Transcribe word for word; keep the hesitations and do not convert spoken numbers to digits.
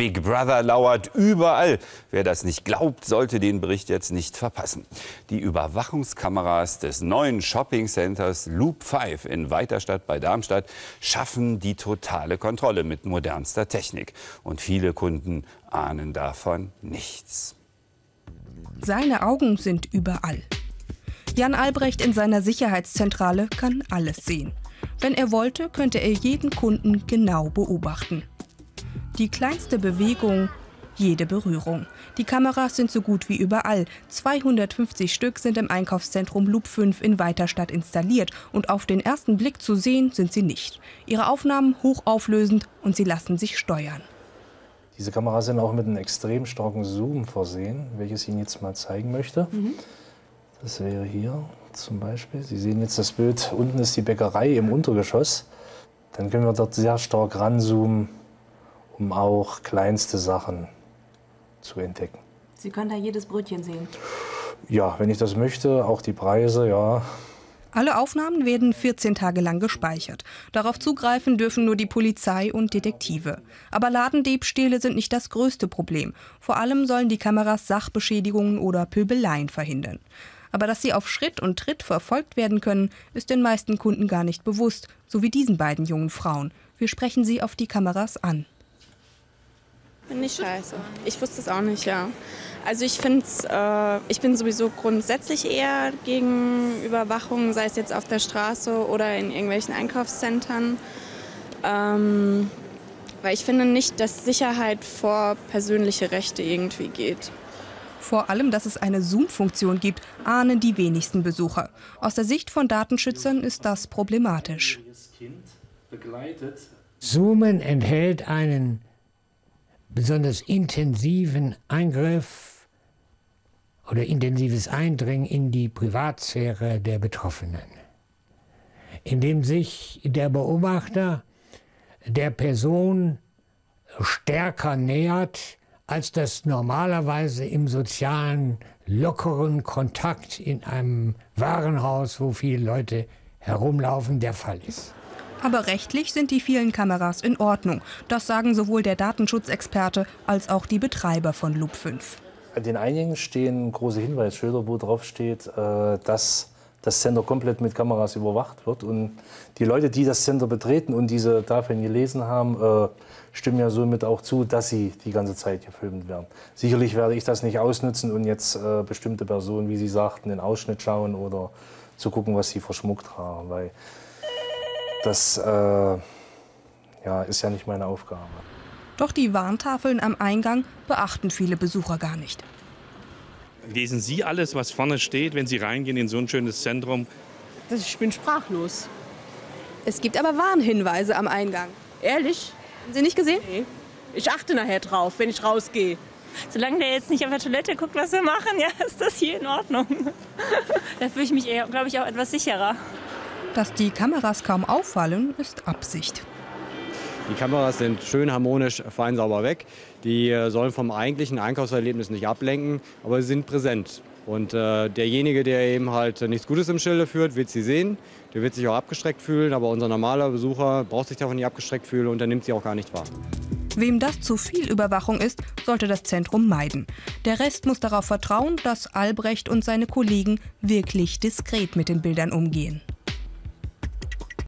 Big Brother lauert überall. Wer das nicht glaubt, sollte den Bericht jetzt nicht verpassen. Die Überwachungskameras des neuen Shoppingcenters Loop fünf in Weiterstadt bei Darmstadt schaffen die totale Kontrolle mit modernster Technik. Und viele Kunden ahnen davon nichts. Seine Augen sind überall. Jan Albrecht in seiner Sicherheitszentrale kann alles sehen. Wenn er wollte, könnte er jeden Kunden genau beobachten. Die kleinste Bewegung, jede Berührung. Die Kameras sind so gut wie überall. zweihundertfünfzig Stück sind im Einkaufszentrum Loop fünf in Weiterstadt installiert und auf den ersten Blick zu sehen sind sie nicht. Ihre Aufnahmen hochauflösend und sie lassen sich steuern. Diese Kameras sind auch mit einem extrem starken Zoom versehen, welches ich Ihnen jetzt mal zeigen möchte. Mhm. Das wäre hier zum Beispiel. Sie sehen jetzt das Bild, unten ist die Bäckerei im Untergeschoss. Dann können wir dort sehr stark ranzoomen, um auch kleinste Sachen zu entdecken. Sie können da jedes Brötchen sehen? Ja, wenn ich das möchte, auch die Preise, ja. Alle Aufnahmen werden vierzehn Tage lang gespeichert. Darauf zugreifen dürfen nur die Polizei und Detektive. Aber Ladendiebstähle sind nicht das größte Problem. Vor allem sollen die Kameras Sachbeschädigungen oder Pöbeleien verhindern. Aber dass sie auf Schritt und Tritt verfolgt werden können, ist den meisten Kunden gar nicht bewusst. So wie diesen beiden jungen Frauen. Wir sprechen sie auf die Kameras an. Finde ich scheiße. Ich wusste es auch nicht, ja. Also ich finde es, äh, ich bin sowieso grundsätzlich eher gegen Überwachung, sei es jetzt auf der Straße oder in irgendwelchen Einkaufszentren. Ähm, weil ich finde nicht, dass Sicherheit vor persönliche Rechte irgendwie geht. Vor allem, dass es eine Zoom-Funktion gibt, ahnen die wenigsten Besucher. Aus der Sicht von Datenschützern ist das problematisch. Zoomen enthält einen besonders intensiven Eingriff oder intensives Eindringen in die Privatsphäre der Betroffenen, indem sich der Beobachter der Person stärker nähert, als das normalerweise im sozialen, lockeren Kontakt in einem Warenhaus, wo viele Leute herumlaufen, der Fall ist. Aber rechtlich sind die vielen Kameras in Ordnung. Das sagen sowohl der Datenschutzexperte als auch die Betreiber von Loop fünf. An den einigen stehen große Hinweisschilder, wo drauf steht, dass das Center komplett mit Kameras überwacht wird. Und die Leute, die das Center betreten und diese Tafeln gelesen haben, stimmen ja somit auch zu, dass sie die ganze Zeit gefilmt werden. Sicherlich werde ich das nicht ausnutzen und jetzt bestimmte Personen, wie Sie sagten, in Ausschnitt schauen oder zu gucken, was sie verschmuckt haben. Weil Das äh, ja, ist ja nicht meine Aufgabe. Doch die Warntafeln am Eingang beachten viele Besucher gar nicht. Lesen Sie alles, was vorne steht, wenn Sie reingehen in so ein schönes Zentrum? Ich bin sprachlos. Es gibt aber Warnhinweise am Eingang. Ehrlich? Haben Sie nicht gesehen? Nee. Ich achte nachher drauf, wenn ich rausgehe. Solange der jetzt nicht auf der Toilette guckt, was wir machen, ja, ist das hier in Ordnung. Da fühle ich mich, eher, glaube ich, auch etwas sicherer. Dass die Kameras kaum auffallen, ist Absicht. Die Kameras sind schön harmonisch, fein sauber weg. Die sollen vom eigentlichen Einkaufserlebnis nicht ablenken, aber sie sind präsent. Und äh, derjenige, der eben halt nichts Gutes im Schilde führt, wird sie sehen. Der wird sich auch abgeschreckt fühlen, aber unser normaler Besucher braucht sich davon nicht abgeschreckt fühlen und er nimmt sie auch gar nicht wahr. Wem das zu viel Überwachung ist, sollte das Zentrum meiden. Der Rest muss darauf vertrauen, dass Albrecht und seine Kollegen wirklich diskret mit den Bildern umgehen.